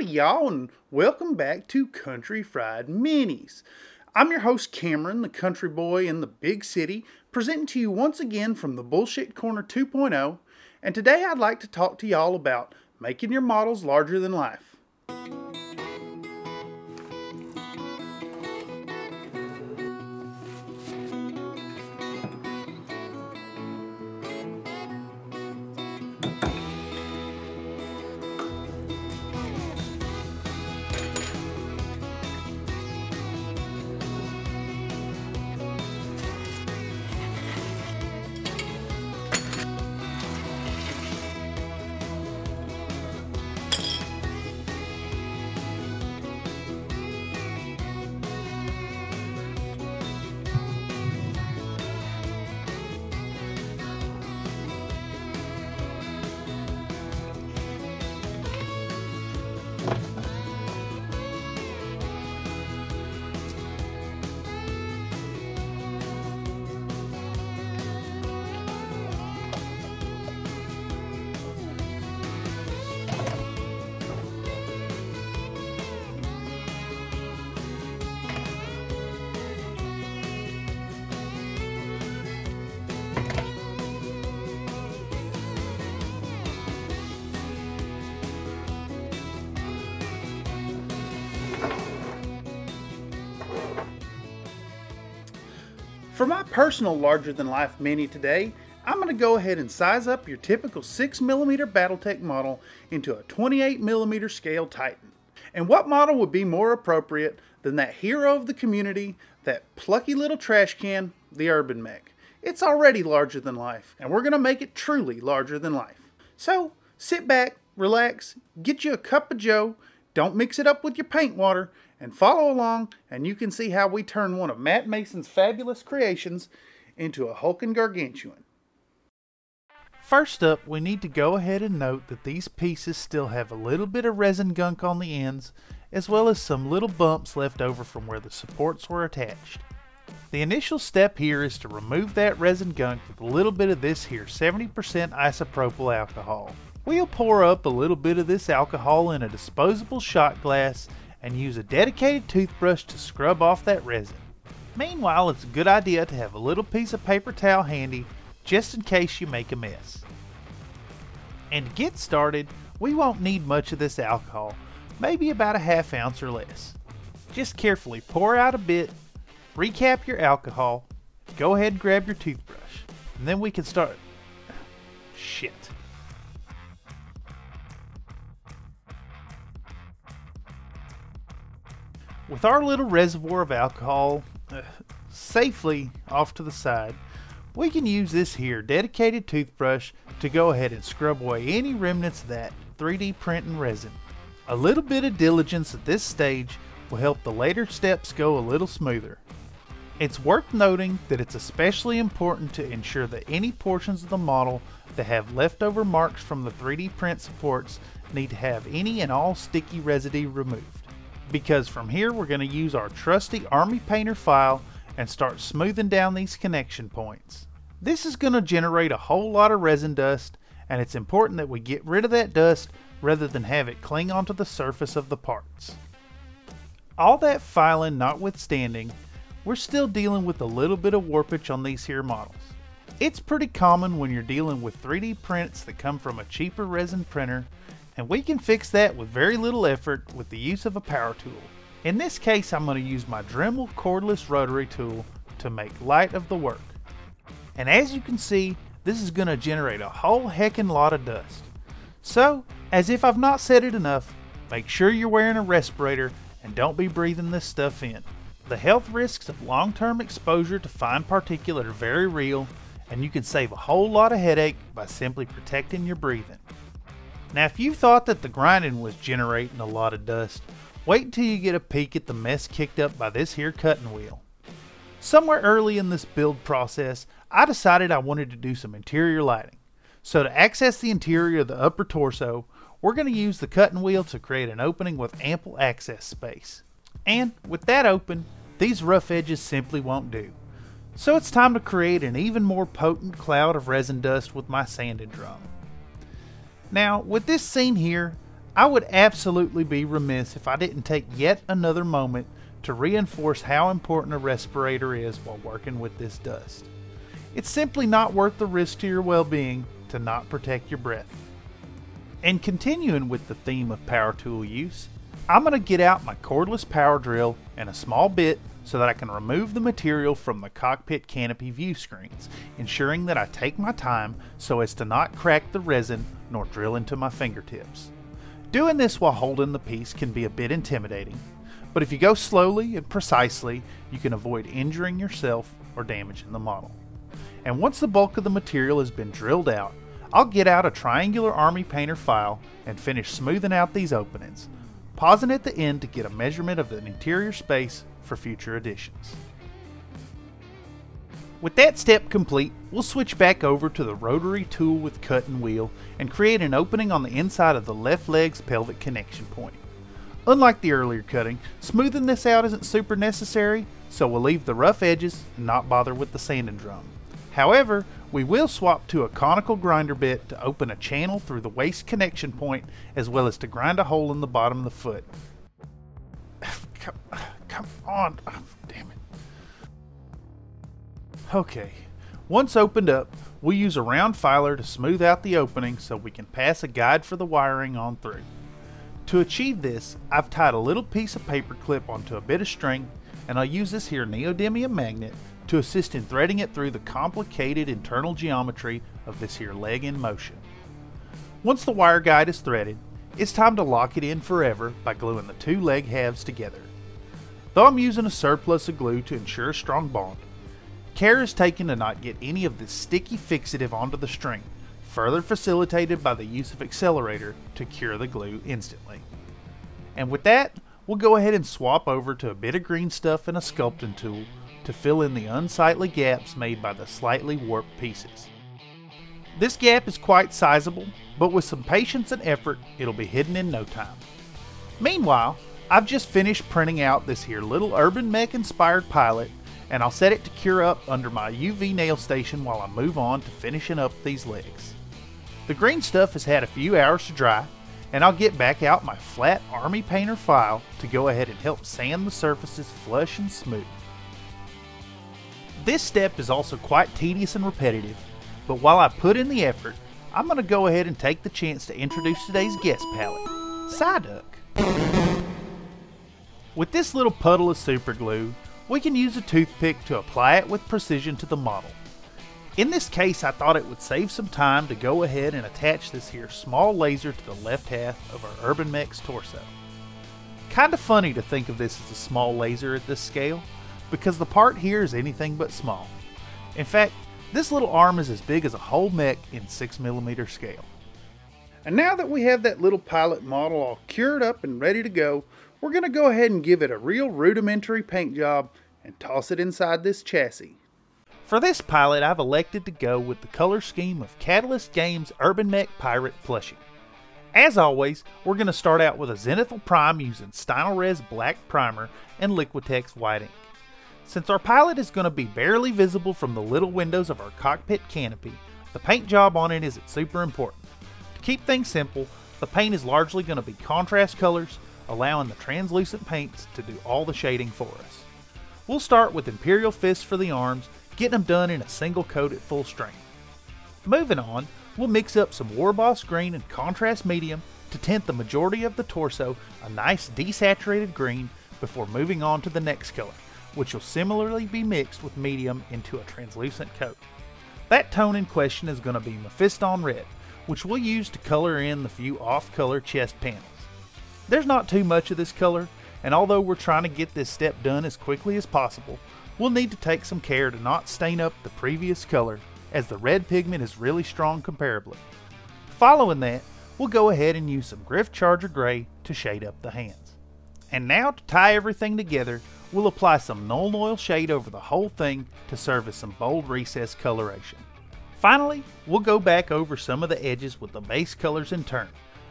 Howdy y'all, and welcome back to Country Fried Minis. I'm your host Cameron, the country boy in the big city, presenting to you once again from the Bullshit Corner 2.0, and today I'd like to talk to y'all about making your models larger than life. For my personal larger-than-life mini today, I'm going to go ahead and size up your typical 6mm Battletech model into a 28mm scale Titan. And what model would be more appropriate than that hero of the community, that plucky little trash can, the Urban Mech? It's already larger than life, and we're going to make it truly larger than life. So sit back, relax, get you a cup of joe, don't mix it up with your paint water, and follow along, and you can see how we turn one of Matt Mason's fabulous creations into a hulking gargantuan. First up, we need to go ahead and note that these pieces still have a little bit of resin gunk on the ends, as well as some little bumps left over from where the supports were attached. The initial step here is to remove that resin gunk with a little bit of this here 70% isopropyl alcohol. We'll pour up a little bit of this alcohol in a disposable shot glass and use a dedicated toothbrush to scrub off that resin. Meanwhile, it's a good idea to have a little piece of paper towel handy just in case you make a mess. And to get started, we won't need much of this alcohol, maybe about a half ounce or less. Just carefully pour out a bit, recap your alcohol, go ahead and grab your toothbrush, and then we can start. Shit. With our little reservoir of alcohol safely off to the side, we can use this here dedicated toothbrush to go ahead and scrub away any remnants of that 3D printing resin. A little bit of diligence at this stage will help the later steps go a little smoother. It's worth noting that it's especially important to ensure that any portions of the model that have leftover marks from the 3D print supports need to have any and all sticky residue removed. Because from here we're going to use our trusty Army Painter file and start smoothing down these connection points. This is going to generate a whole lot of resin dust, and it's important that we get rid of that dust rather than have it cling onto the surface of the parts. All that filing notwithstanding, we're still dealing with a little bit of warpage on these here models. It's pretty common when you're dealing with 3D prints that come from a cheaper resin printer, and we can fix that with very little effort with the use of a power tool. In this case, I'm going to use my Dremel cordless rotary tool to make light of the work. And as you can see, this is going to generate a whole heckin' lot of dust. So, as if I've not said it enough, make sure you're wearing a respirator and don't be breathing this stuff in. The health risks of long-term exposure to fine particulate are very real, and you can save a whole lot of headache by simply protecting your breathing. Now if you thought that the grinding was generating a lot of dust, wait until you get a peek at the mess kicked up by this here cutting wheel. Somewhere early in this build process, I decided I wanted to do some interior lighting. So to access the interior of the upper torso, we're going to use the cutting wheel to create an opening with ample access space. And with that open, these rough edges simply won't do. So it's time to create an even more potent cloud of resin dust with my sanded drum. Now, with this scene here, I would absolutely be remiss if I didn't take yet another moment to reinforce how important a respirator is while working with this dust. It's simply not worth the risk to your well-being to not protect your breath. And continuing with the theme of power tool use, I'm going to get out my cordless power drill and a small bit so that I can remove the material from the cockpit canopy view screens, ensuring that I take my time so as to not crack the resin nor drill into my fingertips. Doing this while holding the piece can be a bit intimidating, but if you go slowly and precisely, you can avoid injuring yourself or damaging the model. And once the bulk of the material has been drilled out, I'll get out a triangular Army Painter file and finish smoothing out these openings, pausing at the end to get a measurement of the interior space for future additions. With that step complete, we'll switch back over to the rotary tool with cut and wheel and create an opening on the inside of the left leg's pelvic connection point. Unlike the earlier cutting, smoothing this out isn't super necessary, so we'll leave the rough edges and not bother with the sanding drum. However, we will swap to a conical grinder bit to open a channel through the waist connection point, as well as to grind a hole in the bottom of the foot. Come on, oh, damn it. Okay, once opened up, we'll use a round filer to smooth out the opening so we can pass a guide for the wiring on through. To achieve this, I've tied a little piece of paper clip onto a bit of string, and I'll use this here neodymium magnet to assist in threading it through the complicated internal geometry of this here leg in motion. Once the wire guide is threaded, it's time to lock it in forever by gluing the two leg halves together. Though I'm using a surplus of glue to ensure a strong bond, care is taken to not get any of this sticky fixative onto the string, further facilitated by the use of accelerator to cure the glue instantly. And with that, we'll go ahead and swap over to a bit of green stuff and a sculpting tool to fill in the unsightly gaps made by the slightly warped pieces. This gap is quite sizable, but with some patience and effort, it'll be hidden in no time. Meanwhile, I've just finished printing out this here little Urban Mech inspired pilot, and I'll set it to cure up under my UV nail station while I move on to finishing up these legs. The green stuff has had a few hours to dry, and I'll get back out my flat Army Painter file to go ahead and help sand the surfaces flush and smooth. This step is also quite tedious and repetitive, but while I put in the effort, I'm going to go ahead and take the chance to introduce today's guest palette, Psyduck. With this little puddle of super glue, we can use a toothpick to apply it with precision to the model. In this case, I thought it would save some time to go ahead and attach this here small laser to the left half of our Urban Mech's torso. Kinda funny to think of this as a small laser at this scale, because the part here is anything but small. In fact, this little arm is as big as a whole mech in 6mm scale. And now that we have that little pilot model all cured up and ready to go, we're going to go ahead and give it a real rudimentary paint job and toss it inside this chassis. For this pilot, I've elected to go with the color scheme of Catalyst Games Urban Mech Pirate Plushie. As always, we're going to start out with a Zenithal Prime using Stynylrez Black Primer and Liquitex White Ink. Since our pilot is going to be barely visible from the little windows of our cockpit canopy, the paint job on it isn't super important. To keep things simple, the paint is largely going to be contrast colors, allowing the translucent paints to do all the shading for us. We'll start with Imperial Fists for the arms, getting them done in a single coat at full strength. Moving on, we'll mix up some Warboss Green and Contrast Medium to tint the majority of the torso a nice desaturated green before moving on to the next color, which will similarly be mixed with medium into a translucent coat. That tone in question is going to be Mephiston Red, which we'll use to color in the few off-color chest panels. There's not too much of this color, and although we're trying to get this step done as quickly as possible, we'll need to take some care to not stain up the previous color, as the red pigment is really strong comparably. Following that, we'll go ahead and use some Griff Charger Gray to shade up the hands. And now to tie everything together, we'll apply some Nuln Oil shade over the whole thing to serve as some bold recessed coloration. Finally, we'll go back over some of the edges with the base colors in turn,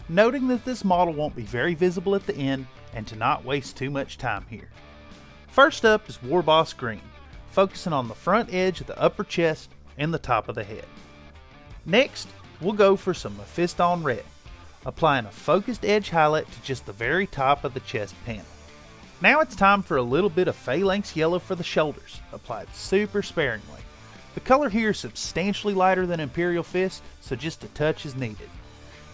noting that this model won't be very visible at the end and to not waste too much time here. First up is Warboss Green, focusing on the front edge of the upper chest and the top of the head. Next, we'll go for some Mephiston Red, applying a focused edge highlight to just the very top of the chest panel. Now it's time for a little bit of Phalanx Yellow for the shoulders, applied super sparingly. The color here is substantially lighter than Imperial Fist, so just a touch is needed.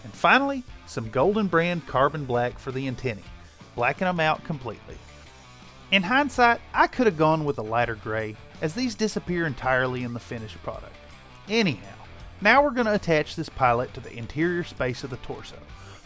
And finally, some Goldenbrand Carbon Black for the antennae, blacking them out completely. In hindsight, I could have gone with a lighter gray, as these disappear entirely in the finished product. Anyhow, now we're going to attach this pilot to the interior space of the torso.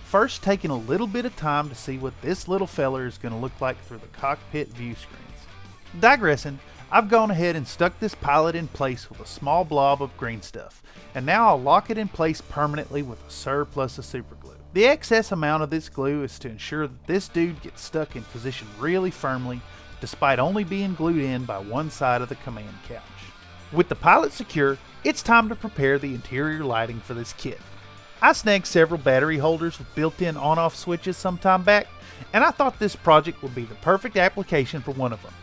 First, taking a little bit of time to see what this little feller is going to look like through the cockpit view screens. Digressing, I've gone ahead and stuck this pilot in place with a small blob of green stuff, and now I'll lock it in place permanently with a surplus of super glue. The excess amount of this glue is to ensure that this dude gets stuck in position really firmly, despite only being glued in by one side of the command couch. With the pilot secure, it's time to prepare the interior lighting for this kit. I snagged several battery holders with built-in on-off switches some time back, and I thought this project would be the perfect application for one of them.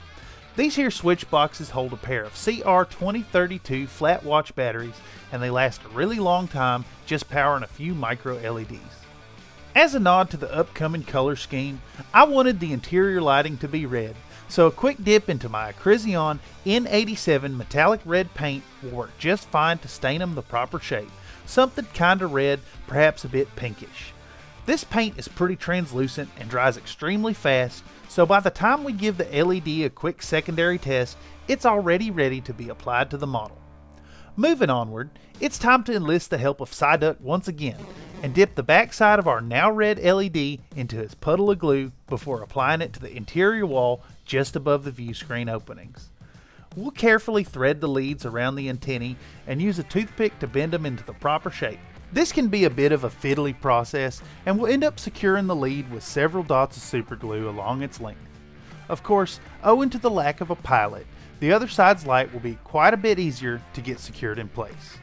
These here switch boxes hold a pair of CR2032 flat watch batteries, and they last a really long time just powering a few micro LEDs. As a nod to the upcoming color scheme, I wanted the interior lighting to be red, so a quick dip into my Acryzion N87 metallic red paint will work just fine to stain them the proper shade, something kinda red, perhaps a bit pinkish. This paint is pretty translucent and dries extremely fast, so by the time we give the LED a quick secondary test, it's already ready to be applied to the model. Moving onward, it's time to enlist the help of Psyduck once again, and dip the backside of our now red LED into his puddle of glue before applying it to the interior wall just above the view screen openings. We'll carefully thread the leads around the antennae and use a toothpick to bend them into the proper shape. This can be a bit of a fiddly process, and we'll end up securing the lead with several dots of super glue along its length. Of course, owing to the lack of a pilot, the other side's light will be quite a bit easier to get secured in place.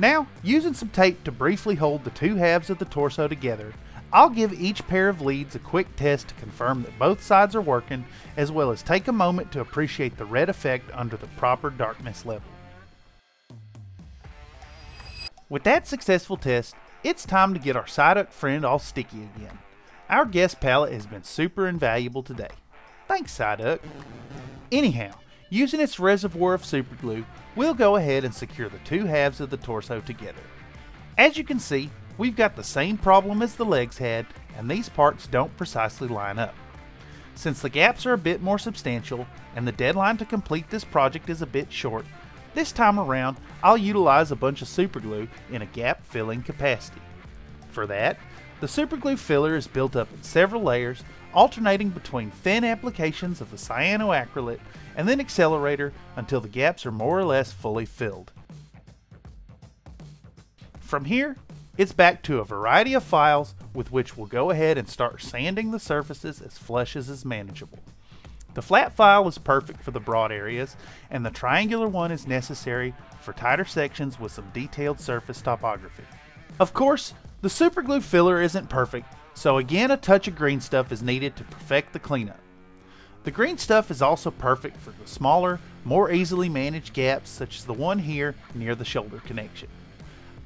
Now, using some tape to briefly hold the two halves of the torso together, I'll give each pair of leads a quick test to confirm that both sides are working, as well as take a moment to appreciate the red effect under the proper darkness level. With that successful test, it's time to get our Psyduck friend all sticky again. Our guest palette has been super invaluable today. Thanks, Psyduck. Anyhow, using its reservoir of super glue, we'll go ahead and secure the two halves of the torso together. As you can see, we've got the same problem as the legs had, and these parts don't precisely line up. Since the gaps are a bit more substantial, and the deadline to complete this project is a bit short, this time around I'll utilize a bunch of super glue in a gap filling capacity. For that, the super glue filler is built up in several layers, alternating between thin applications of the cyanoacrylate and then accelerator until the gaps are more or less fully filled. From here, it's back to a variety of files with which we'll go ahead and start sanding the surfaces as flush as is manageable. The flat file is perfect for the broad areas, and the triangular one is necessary for tighter sections with some detailed surface topography. Of course, the superglue filler isn't perfect, so again a touch of green stuff is needed to perfect the cleanup. The green stuff is also perfect for the smaller, more easily managed gaps such as the one here near the shoulder connection.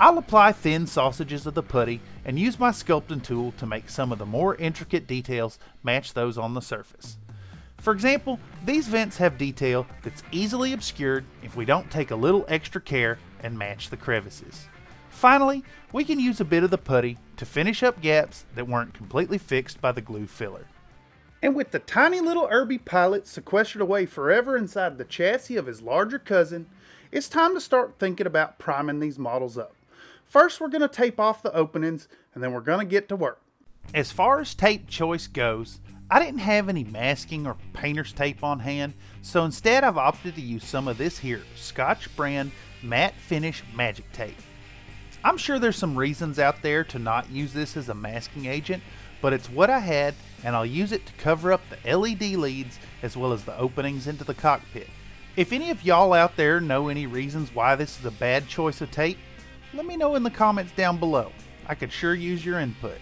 I'll apply thin sausages of the putty and use my sculpting tool to make some of the more intricate details match those on the surface. For example, these vents have detail that's easily obscured if we don't take a little extra care and match the crevices. Finally, we can use a bit of the putty to finish up gaps that weren't completely fixed by the glue filler. And with the tiny little Irby pilot sequestered away forever inside the chassis of his larger cousin, it's time to start thinking about priming these models up. First, we're going to tape off the openings, and then we're going to get to work. As far as tape choice goes, I didn't have any masking or painter's tape on hand, so instead I've opted to use some of this here Scotch brand matte finish magic tape. I'm sure there's some reasons out there to not use this as a masking agent, but it's what I had, and I'll use it to cover up the LED leads as well as the openings into the cockpit. If any of y'all out there know any reasons why this is a bad choice of tape, let me know in the comments down below. I could sure use your input.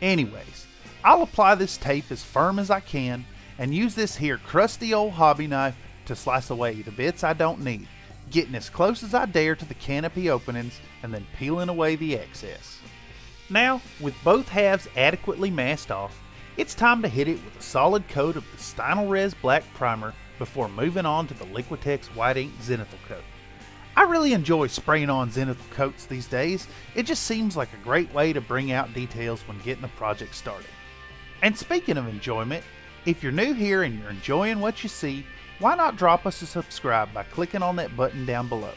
Anyways, I'll apply this tape as firm as I can and use this here crusty old hobby knife to slice away the bits I don't need, getting as close as I dare to the canopy openings and then peeling away the excess. Now, with both halves adequately masked off, it's time to hit it with a solid coat of the Stynylrez Black Primer before moving on to the Liquitex White Ink Zenithal Coat. I really enjoy spraying on Zenithal coats these days. It just seems like a great way to bring out details when getting a project started. And speaking of enjoyment, if you're new here and you're enjoying what you see, why not drop us a subscribe by clicking on that button down below.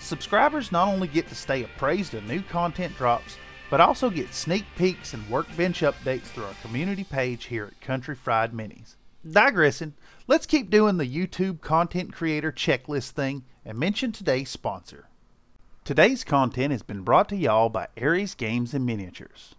Subscribers not only get to stay appraised of new content drops, but also get sneak peeks and workbench updates through our community page here at Country Fried Minis. Digressing, let's keep doing the YouTube content creator checklist thing and mention today's sponsor. Today's content has been brought to y'all by Aries Games and Miniatures.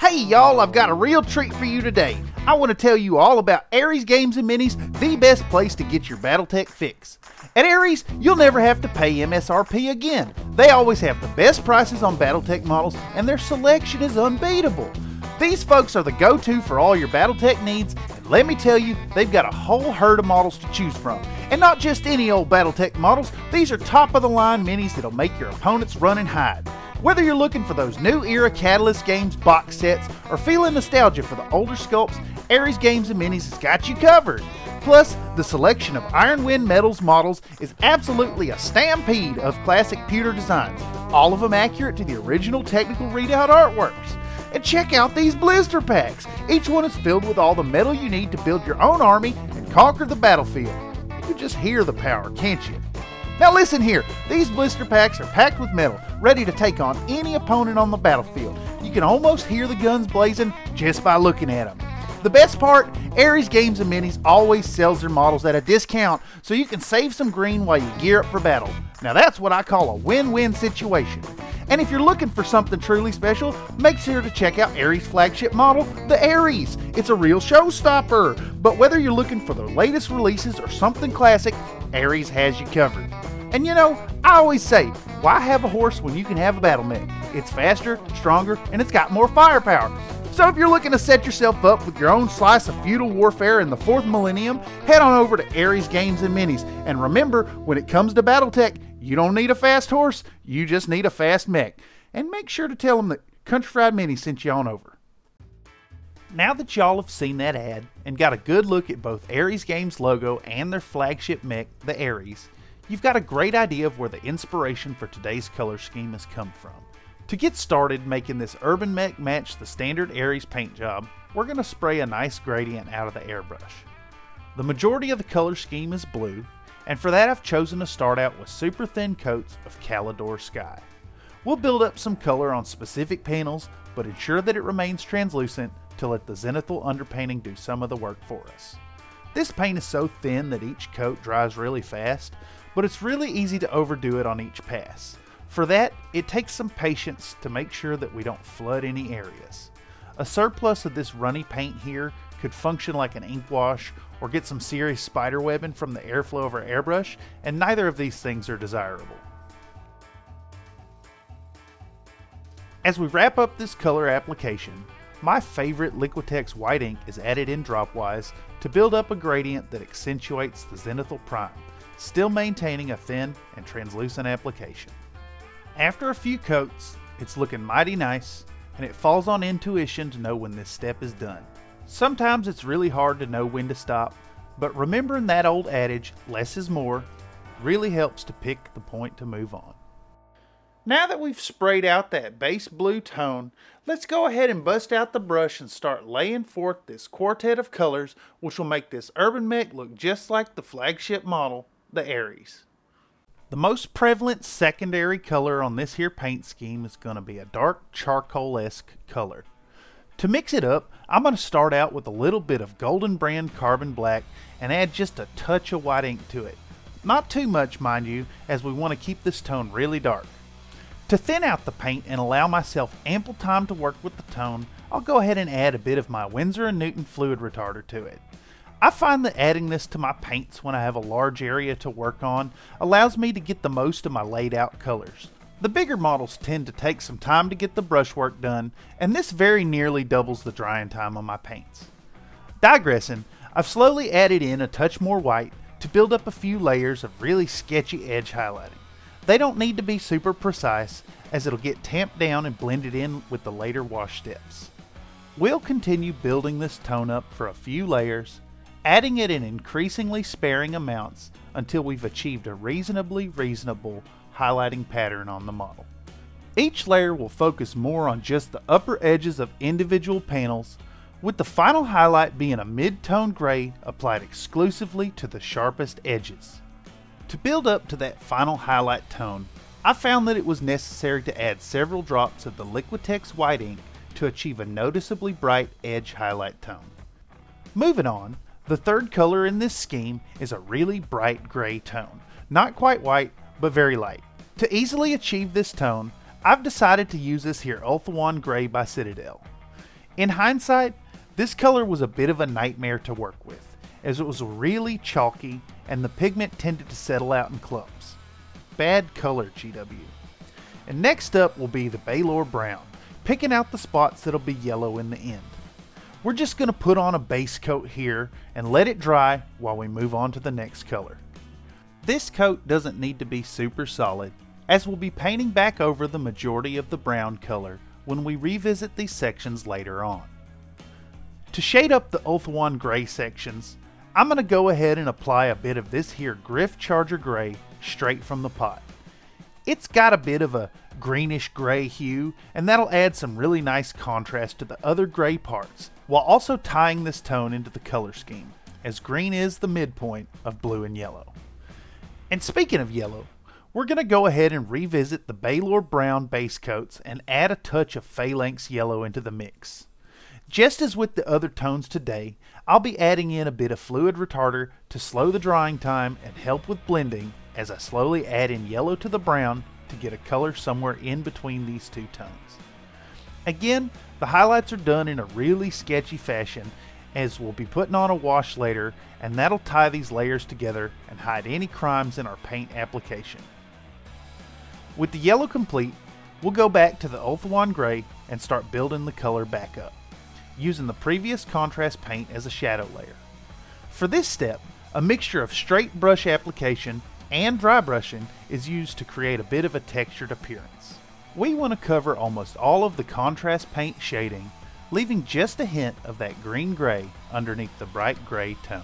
Hey y'all, I've got a real treat for you today. I want to tell you all about Aries Games and Minis, the best place to get your Battletech fix. At Aries, you'll never have to pay MSRP again. They always have the best prices on Battletech models and their selection is unbeatable. These folks are the go-to for all your Battletech needs, and let me tell you, they've got a whole herd of models to choose from. And not just any old Battletech models, these are top-of-the-line minis that'll make your opponents run and hide. Whether you're looking for those new era Catalyst Games box sets or feeling nostalgia for the older sculpts, Aries Games and Minis has got you covered. Plus, the selection of Iron Wind Metals models is absolutely a stampede of classic pewter designs, all of them accurate to the original technical readout artworks. And check out these blister packs. Each one is filled with all the metal you need to build your own army and conquer the battlefield. You just hear the power, can't you? Now listen here, these blister packs are packed with metal, ready to take on any opponent on the battlefield. You can almost hear the guns blazing just by looking at them. The best part, Aries Games and Minis always sells their models at a discount, so you can save some green while you gear up for battle. Now that's what I call a win-win situation. And if you're looking for something truly special, make sure to check out Aries' flagship model, the Aries. It's a real showstopper. But whether you're looking for the latest releases or something classic, Aries has you covered. And you know, I always say, why have a horse when you can have a battle mech? It's faster, stronger, and it's got more firepower. So if you're looking to set yourself up with your own slice of feudal warfare in the 4th millennium, head on over to Aries Games and Minis. And remember, when it comes to Battletech, you don't need a fast horse, you just need a fast mech. And make sure to tell them that Country Fried Mini sent you on over. Now that y'all have seen that ad and got a good look at both Aries Games logo and their flagship mech, the Aries, you've got a great idea of where the inspiration for today's color scheme has come from. To get started making this Urban Mech match the standard Aries paint job, we're going to spray a nice gradient out of the airbrush. The majority of the color scheme is blue, and for that I've chosen to start out with super thin coats of Calidor Sky. We'll build up some color on specific panels, but ensure that it remains translucent to let the Zenithal underpainting do some of the work for us. This paint is so thin that each coat dries really fast, but it's really easy to overdo it on each pass. For that, it takes some patience to make sure that we don't flood any areas. A surplus of this runny paint here could function like an ink wash or get some serious spider webbing from the airflow of our airbrush, and neither of these things are desirable. As we wrap up this color application, my favorite Liquitex white ink is added in dropwise to build up a gradient that accentuates the Zenithal Prime, still maintaining a thin and translucent application. After a few coats, it's looking mighty nice, and it falls on intuition to know when this step is done. Sometimes it's really hard to know when to stop, but remembering that old adage, less is more, really helps to pick the point to move on. Now that we've sprayed out that base blue tone, let's go ahead and bust out the brush and start laying forth this quartet of colors, which will make this Urban Mech look just like the flagship model, the Aries. The most prevalent secondary color on this here paint scheme is going to be a dark charcoal-esque color. To mix it up, I'm going to start out with a little bit of Goldenbrand Carbon Black and add just a touch of white ink to it. Not too much, mind you, as we want to keep this tone really dark. To thin out the paint and allow myself ample time to work with the tone, I'll go ahead and add a bit of my Winsor & Newton Fluid Retarder to it. I find that adding this to my paints when I have a large area to work on allows me to get the most of my laid out colors. The bigger models tend to take some time to get the brushwork done, and this very nearly doubles the drying time on my paints. Digressing, I've slowly added in a touch more white to build up a few layers of really sketchy edge highlighting. They don't need to be super precise, as it'll get tamped down and blended in with the later wash steps. We'll continue building this tone up for a few layers, adding it in increasingly sparing amounts until we've achieved a reasonably reasonable highlighting pattern on the model. Each layer will focus more on just the upper edges of individual panels, with the final highlight being a mid-tone gray applied exclusively to the sharpest edges. To build up to that final highlight tone, I found that it was necessary to add several drops of the Liquitex white ink to achieve a noticeably bright edge highlight tone. Moving on, the third color in this scheme is a really bright gray tone, not quite white, but very light. To easily achieve this tone, I've decided to use this here Ulthuan Gray by Citadel. In hindsight, this color was a bit of a nightmare to work with, as it was really chalky and the pigment tended to settle out in clumps. Bad color, GW. And next up will be the Balor Brown, picking out the spots that'll be yellow in the end. We're just going to put on a base coat here and let it dry while we move on to the next color. This coat doesn't need to be super solid, as we'll be painting back over the majority of the brown color when we revisit these sections later on. To shade up the Ulthuan Gray sections, I'm going to go ahead and apply a bit of this here Griff Charger Gray straight from the pot. It's got a bit of a greenish gray hue, and that'll add some really nice contrast to the other gray parts, while also tying this tone into the color scheme, as green is the midpoint of blue and yellow. And speaking of yellow, we're going to go ahead and revisit the Balor Brown base coats and add a touch of Phalanx Yellow into the mix. Just as with the other tones today, I'll be adding in a bit of Fluid Retarder to slow the drying time and help with blending, as I slowly add in yellow to the brown to get a color somewhere in between these two tones. Again, the highlights are done in a really sketchy fashion, as we'll be putting on a wash later, and that'll tie these layers together and hide any crimes in our paint application. With the yellow complete, we'll go back to the Ulthuan Gray and start building the color back up, using the previous contrast paint as a shadow layer. For this step, a mixture of straight brush application and dry brushing is used to create a bit of a textured appearance. We want to cover almost all of the contrast paint shading, leaving just a hint of that green-gray underneath the bright gray tone.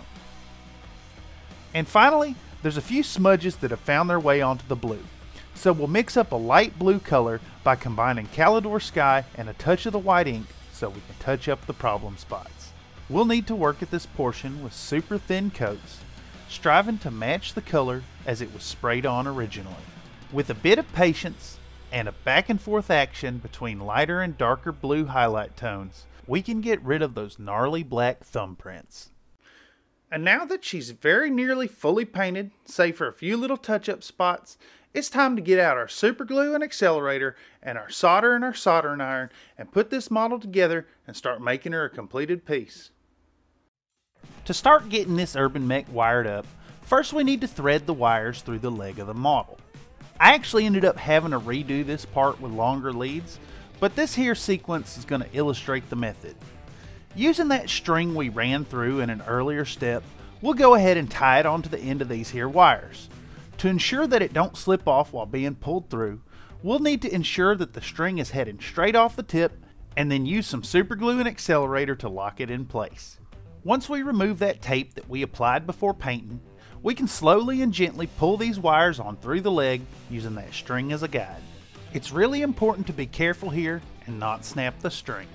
And finally, there's a few smudges that have found their way onto the blue, so we'll mix up a light blue color by combining Calidor Sky and a touch of the white ink so we can touch up the problem spots. We'll need to work at this portion with super thin coats, striving to match the color as it was sprayed on originally. With a bit of patience and a back and forth action between lighter and darker blue highlight tones, we can get rid of those gnarly black thumbprints. And now that she's very nearly fully painted, save for a few little touch-up spots, it's time to get out our super glue and accelerator and our solder and our soldering iron and put this model together and start making her a completed piece. To start getting this Urban Mech wired up, first we need to thread the wires through the leg of the model. I actually ended up having to redo this part with longer leads, but this here sequence is going to illustrate the method. Using that string we ran through in an earlier step, we'll go ahead and tie it onto the end of these here wires. To ensure that it don't slip off while being pulled through, we'll need to ensure that the string is heading straight off the tip, and then use some super glue and accelerator to lock it in place. Once we remove that tape that we applied before painting, we can slowly and gently pull these wires on through the leg using that string as a guide. It's really important to be careful here and not snap the string.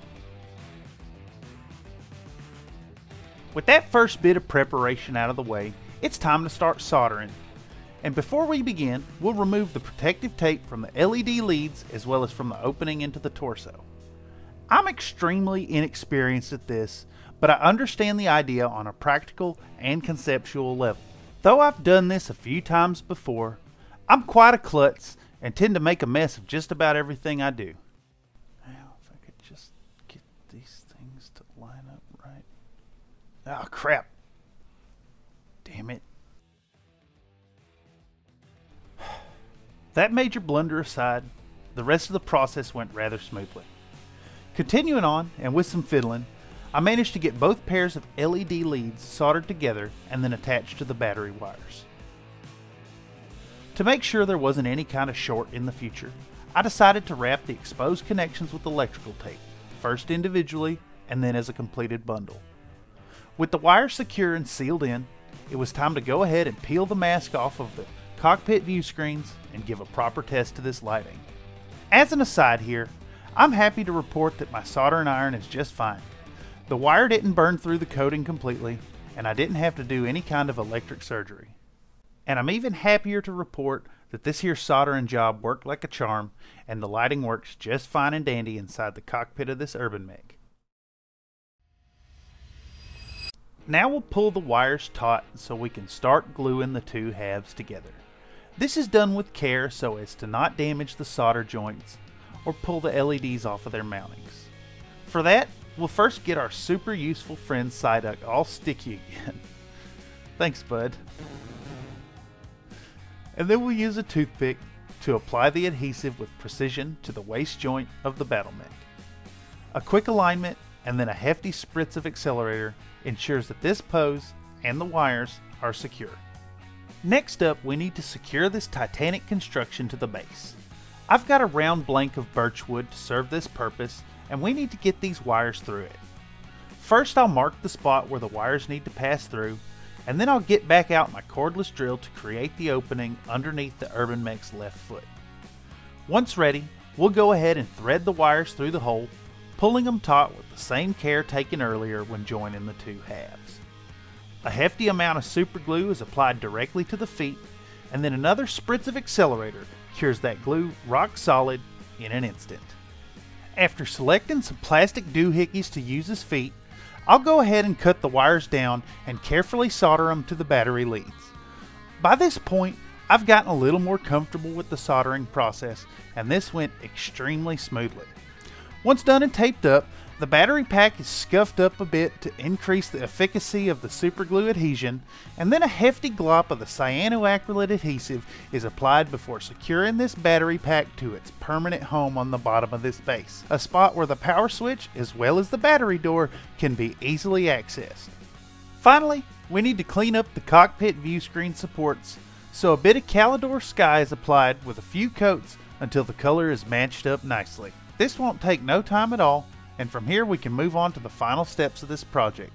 With that first bit of preparation out of the way, it's time to start soldering. And before we begin, we'll remove the protective tape from the LED leads as well as from the opening into the torso. I'm extremely inexperienced at this, but I understand the idea on a practical and conceptual level. Though I've done this a few times before, I'm quite a klutz and tend to make a mess of just about everything I do. Now, if I could just get these things to line up right. Ah, crap. Damn it. That major blunder aside, the rest of the process went rather smoothly. Continuing on, and with some fiddling, I managed to get both pairs of LED leads soldered together and then attached to the battery wires. To make sure there wasn't any kind of short in the future, I decided to wrap the exposed connections with electrical tape, first individually and then as a completed bundle. With the wire secure and sealed in, it was time to go ahead and peel the mask off of the cockpit view screens and give a proper test to this lighting. As an aside here, I'm happy to report that my soldering iron is just fine. The wire didn't burn through the coating completely, and I didn't have to do any kind of electric surgery. And I'm even happier to report that this here soldering job worked like a charm, and the lighting works just fine and dandy inside the cockpit of this Urban Mech. Now we'll pull the wires taut so we can start gluing the two halves together. This is done with care so as to not damage the solder joints or pull the LEDs off of their mountings. For that, we'll first get our super useful friend Psyduck all sticky again. Thanks, bud. And then we'll use a toothpick to apply the adhesive with precision to the waist joint of the Battle Mech. A quick alignment and then a hefty spritz of accelerator ensures that this pose and the wires are secure. Next up, we need to secure this Titanic construction to the base. I've got a round blank of birchwood to serve this purpose, and we need to get these wires through it. First, I'll mark the spot where the wires need to pass through, and then I'll get back out my cordless drill to create the opening underneath the Urban Mech's left foot. Once ready, we'll go ahead and thread the wires through the hole, pulling them taut with the same care taken earlier when joining the two halves. A hefty amount of super glue is applied directly to the feet, and then another spritz of accelerator cures that glue rock solid in an instant. After selecting some plastic doohickeys to use as feet, I'll go ahead and cut the wires down and carefully solder them to the battery leads. By this point, I've gotten a little more comfortable with the soldering process, and this went extremely smoothly. Once done and taped up, the battery pack is scuffed up a bit to increase the efficacy of the superglue adhesion, and then a hefty glop of the cyanoacrylate adhesive is applied before securing this battery pack to its permanent home on the bottom of this base, a spot where the power switch as well as the battery door can be easily accessed. Finally, we need to clean up the cockpit view screen supports, so a bit of Calidor Sky is applied with a few coats until the color is matched up nicely. This won't take no time at all, and from here we can move on to the final steps of this project.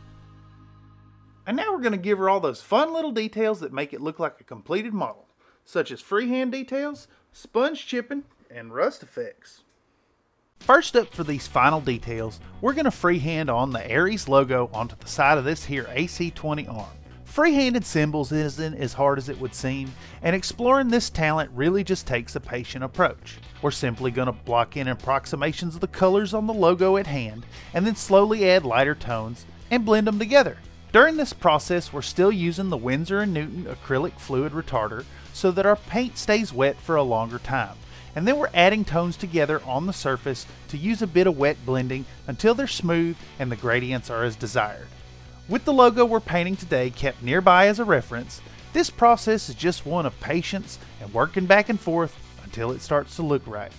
And now we're going to give her all those fun little details that make it look like a completed model, such as freehand details, sponge chipping, and rust effects. First up for these final details, we're going to freehand on the Aries logo onto the side of this here AC-20 arm. Freehanded symbols isn't as hard as it would seem, and exploring this talent really just takes a patient approach. We're simply going to block in approximations of the colors on the logo at hand, and then slowly add lighter tones and blend them together. During this process, we're still using the Winsor & Newton acrylic fluid retarder so that our paint stays wet for a longer time, and then we're adding tones together on the surface to use a bit of wet blending until they're smooth and the gradients are as desired. With the logo we're painting today kept nearby as a reference, this process is just one of patience and working back and forth until it starts to look right.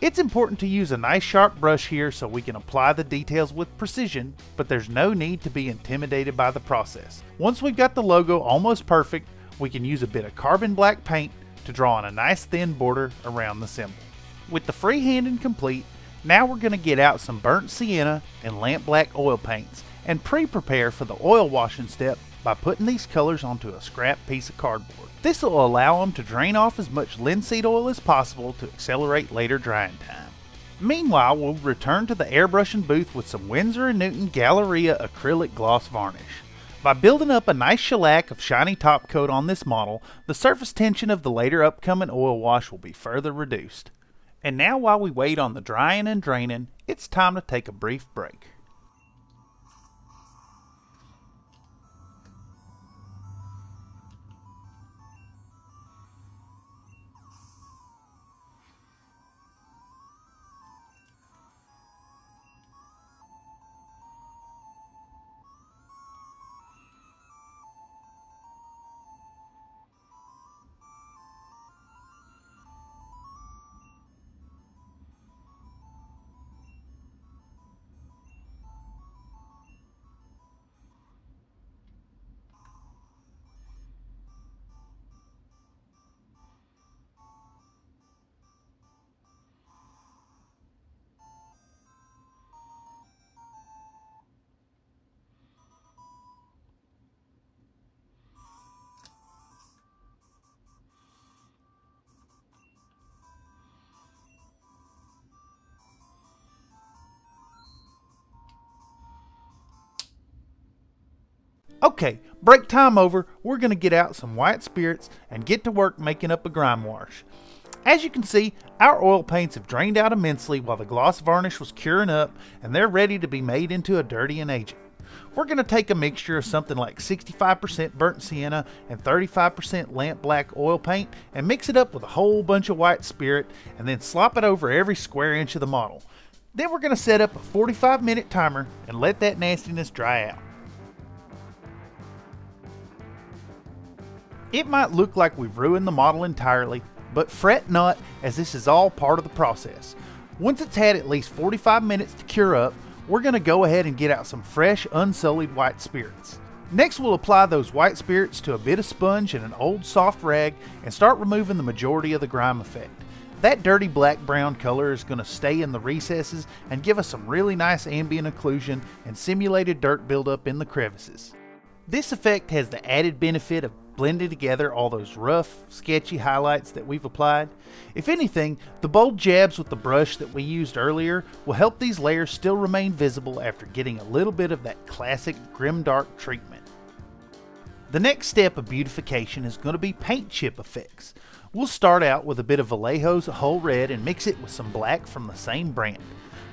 It's important to use a nice sharp brush here so we can apply the details with precision, but there's no need to be intimidated by the process. Once we've got the logo almost perfect, we can use a bit of carbon black paint to draw on a nice thin border around the symbol. With the freehanding complete, now we're going to get out some burnt sienna and lamp black oil paints and pre-prepare for the oil washing step by putting these colors onto a scrap piece of cardboard. This will allow them to drain off as much linseed oil as possible to accelerate later drying time. Meanwhile, we'll return to the airbrushing booth with some Winsor & Newton Galleria acrylic gloss varnish. By building up a nice shellac of shiny top coat on this model, the surface tension of the later upcoming oil wash will be further reduced. And now while we wait on the drying and draining, it's time to take a brief break. Okay, break time over, we're going to get out some white spirits and get to work making up a grime wash. As you can see, our oil paints have drained out immensely while the gloss varnish was curing up, and they're ready to be made into a dirty and agent. We're going to take a mixture of something like 65% burnt sienna and 35% lamp black oil paint and mix it up with a whole bunch of white spirit and then slop it over every square inch of the model. Then we're going to set up a 45-minute timer and let that nastiness dry out. It might look like we've ruined the model entirely, but fret not, as this is all part of the process. Once it's had at least 45 minutes to cure up, we're going to go ahead and get out some fresh, unsullied white spirits. Next, we'll apply those white spirits to a bit of sponge and an old soft rag and start removing the majority of the grime effect. That dirty black-brown color is going to stay in the recesses and give us some really nice ambient occlusion and simulated dirt buildup in the crevices. This effect has the added benefit of blended together all those rough, sketchy highlights that we've applied. If anything, the bold jabs with the brush that we used earlier will help these layers still remain visible after getting a little bit of that classic grimdark treatment. The next step of beautification is going to be paint chip effects. We'll start out with a bit of Vallejo's Whole Red and mix it with some black from the same brand.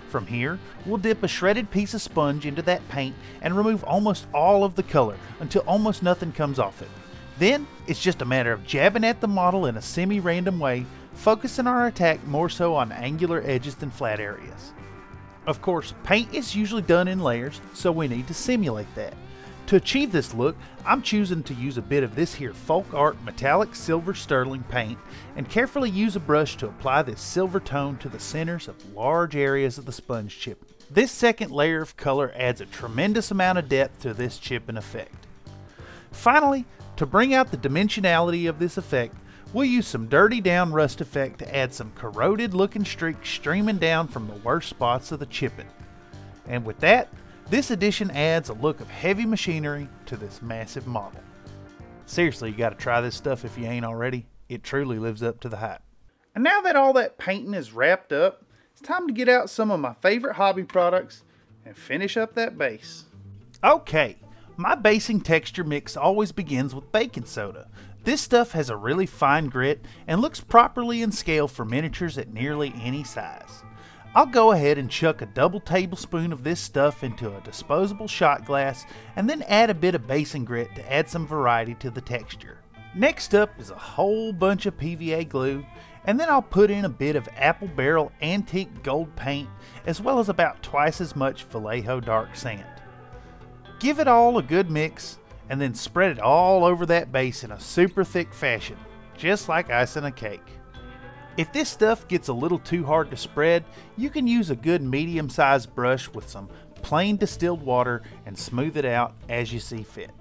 From here, we'll dip a shredded piece of sponge into that paint and remove almost all of the color until almost nothing comes off it. Then, it's just a matter of jabbing at the model in a semi-random way, focusing our attack more so on angular edges than flat areas. Of course, paint is usually done in layers, so we need to simulate that. To achieve this look, I'm choosing to use a bit of this here Folk Art Metallic Silver Sterling paint and carefully use a brush to apply this silver tone to the centers of large areas of the sponge chip. This second layer of color adds a tremendous amount of depth to this chipping effect. Finally, to bring out the dimensionality of this effect, we'll use some Dirty Down Rust effect to add some corroded looking streaks streaming down from the worst spots of the chipping. And with that, this addition adds a look of heavy machinery to this massive model. Seriously, you gotta try this stuff if you ain't already. It truly lives up to the hype. And now that all that painting is wrapped up, it's time to get out some of my favorite hobby products and finish up that base. Okay. My basing texture mix always begins with baking soda. This stuff has a really fine grit and looks properly in scale for miniatures at nearly any size. I'll go ahead and chuck a double tablespoon of this stuff into a disposable shot glass and then add a bit of basing grit to add some variety to the texture. Next up is a whole bunch of PVA glue, and then I'll put in a bit of Apple Barrel Antique Gold paint as well as about twice as much Vallejo Dark Sand. Give it all a good mix and then spread it all over that base in a super thick fashion, just like icing a cake. If this stuff gets a little too hard to spread, you can use a good medium-sized brush with some plain distilled water and smooth it out as you see fit.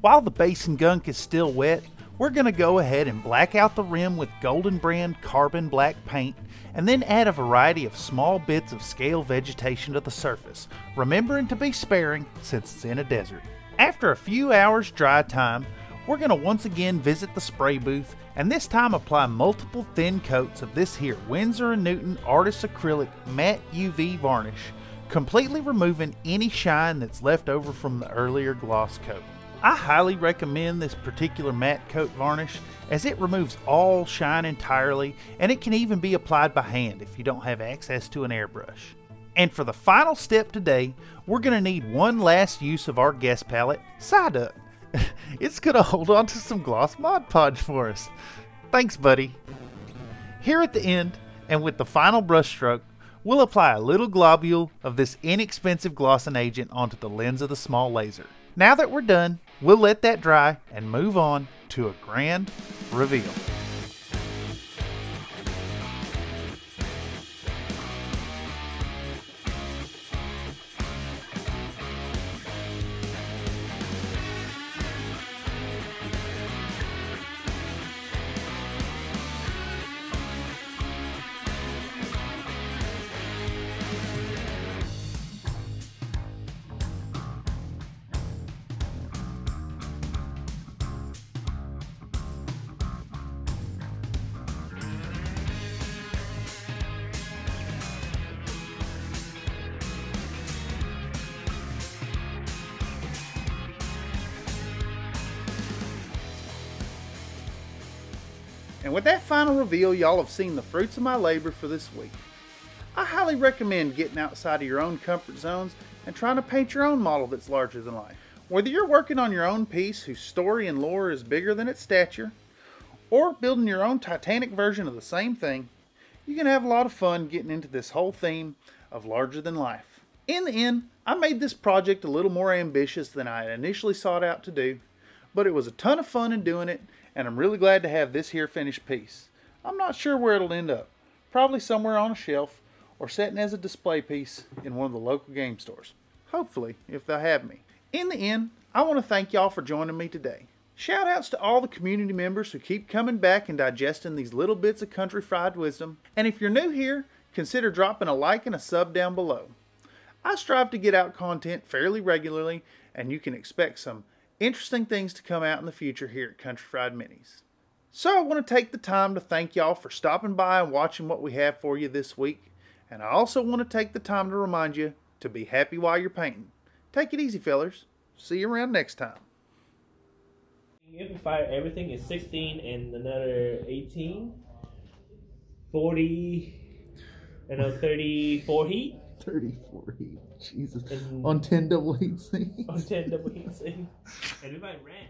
While the basing gunk is still wet, we're going to go ahead and black out the rim with Goldenbrand Carbon Black paint and then add a variety of small bits of scale vegetation to the surface, remembering to be sparing since it's in a desert. After a few hours dry time, we're going to once again visit the spray booth and this time apply multiple thin coats of this here Winsor & Newton Artist Acrylic Matte UV Varnish, completely removing any shine that's left over from the earlier gloss coat. I highly recommend this particular matte coat varnish as it removes all shine entirely, and it can even be applied by hand if you don't have access to an airbrush. And for the final step today, we're going to need one last use of our guest palette, Psyduck. It's going to hold on to some gloss Mod Podge for us. Thanks, buddy. Here at the end, and with the final brush stroke, we'll apply a little globule of this inexpensive glossing agent onto the lens of the small laser. Now that we're done, we'll let that dry and move on to a grand reveal. And with that final reveal, y'all have seen the fruits of my labor for this week. I highly recommend getting outside of your own comfort zones and trying to paint your own model that's larger than life. Whether you're working on your own piece whose story and lore is bigger than its stature, or building your own Titanic version of the same thing, you can have a lot of fun getting into this whole theme of larger than life. In the end, I made this project a little more ambitious than I had initially sought out to do, but it was a ton of fun in doing it, and I'm really glad to have this here finished piece. I'm not sure where it'll end up, probably somewhere on a shelf or sitting as a display piece in one of the local game stores. Hopefully, if they'll have me. In the end, I want to thank y'all for joining me today. Shout outs to all the community members who keep coming back and digesting these little bits of country fried wisdom. And if you're new here, consider dropping a like and a sub down below. I strive to get out content fairly regularly, and you can expect some interesting things to come out in the future here at Country Fried Minis. So I want to take the time to thank y'all for stopping by and watching what we have for you this week. And I also want to take the time to remind you to be happy while you're painting. Take it easy, fellers. See you around next time. You can fire everything in 16 and another 18, 40, and a 34 heat. 34 heat, Jesus. And on 10 double heat scenes. On 10 double heat scenes. Everybody ran.